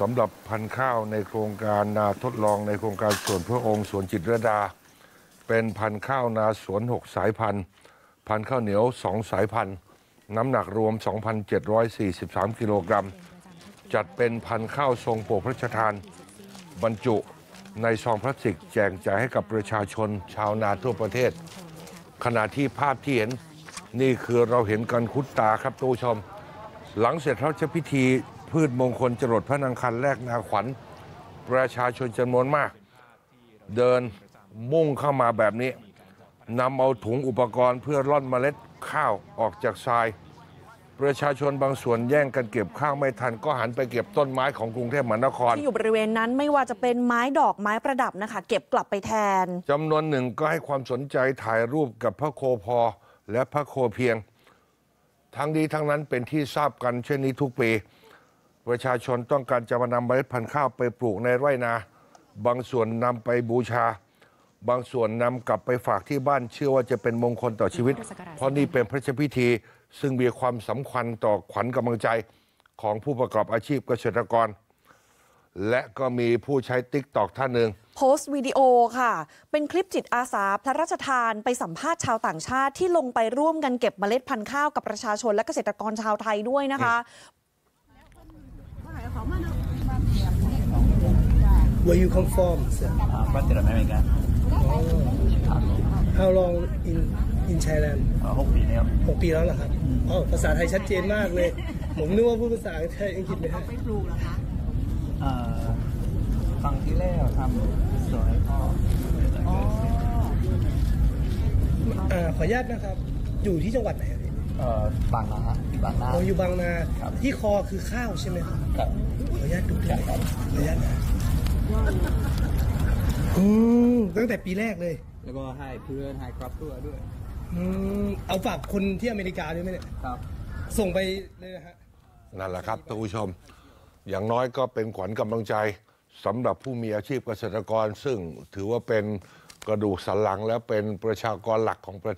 สำหรับพันธุ์ข้าวในโครงการนาทดลองในโครงการสวนพระองค์สวนจิตรลดาเป็นพันธุ์ข้าวนาสวน6สายพันธุ์พันธุ์ข้าวเหนียว2สายพันธุ์น้ำหนักรวม 2,743 กิโลกรัมจัดเป็นพันธุ์ข้าวทรงโปรดพระราชทานบรรจุในซองพลาสติกแจกจ่ายให้กับประชาชนชาวนาทั่วประเทศขณะที่ภาพที่เห็นนี่คือเราเห็นกันคุ้นตาครับทุกชมหลังเสร็จพระราชพิธีพืชมงคลจรดพระนางคันแรกนาขวัญประชาชนจำนวนมากเดินมุ่งเข้ามาแบบนี้นำเอาถุงอุปกรณ์เพื่อร่อนเมล็ดข้าวออกจากทรายประชาชนบางส่วนแย่งกันเก็บข้าวไม่ทันก็หันไปเก็บต้นไม้ของกรุงเทพมหานครที่อยู่บริเวณนั้นไม่ว่าจะเป็นไม้ดอกไม้ประดับนะคะเก็บกลับไปแทนจำนวนหนึ่งก็ให้ความสนใจถ่ายรูปกับพระโคพอและพระโคเพียงทั้งนี้ทั้งนั้นเป็นที่ทราบกันเช่นนี้ทุกปีประชาชนต้องการจะมานำเมล็ดพันธุ์ข้าวไปปลูกในไร่นาบางส่วนนำไปบูชาบางส่วนนำกลับไปฝากที่บ้านเชื่อว่าจะเป็นมงคลต่อชีวิตเพราะนี่เป็นพระราชพิธีซึ่งมีความสำคัญต่อขวัญกำลังใจของผู้ประกอบอาชีพเกษตรกรและก็มีผู้ใช้ TikTok ท่านหนึ่งโพสต์วิดีโอค่ะเป็นคลิปจิตอาสาพระราชทานไปสัมภาษณ์ชาวต่างชาติที่ลงไปร่วมกันเก็บเมล็ดพันธุ์ข้าวกับประชาชนและเกษตรกรชาวไทยด้วยนะคะWhere you come from? Latin America. How long in Thailand? 6 ปีแล้ว 6 ปีแล้วเหรอครับอ๋อภาษาไทยชัดเจนมากเลยผมนึกว่าพูดภาษาไทยอังกฤษไม่ได้ไปปลูกเหรอคะฟังที่แรกทำสวยพ่อขออนุญาตนะครับอยู่ที่จังหวัดไหนบางนาบางนาอยู่บางนาที่คอคือข้าวใช่ไหมครับขออนุญาตดูขออนุญาตตั้งแต่ปีแรกเลยแล้วก็ให้เพื่อนให้ครอบครัวด้วยเอาฝากคนที่อเมริกาด้วยไหมเนี่ยครับส่งไปเลยนะฮะนั่นแหละครับท่านผู้ชมอย่างน้อยก็เป็นขวัญกำลังใจสำหรับผู้มีอาชีพเกษตรกรซึ่งถือว่าเป็นกระดูกสันหลังและเป็นประชากรหลักของประเทศ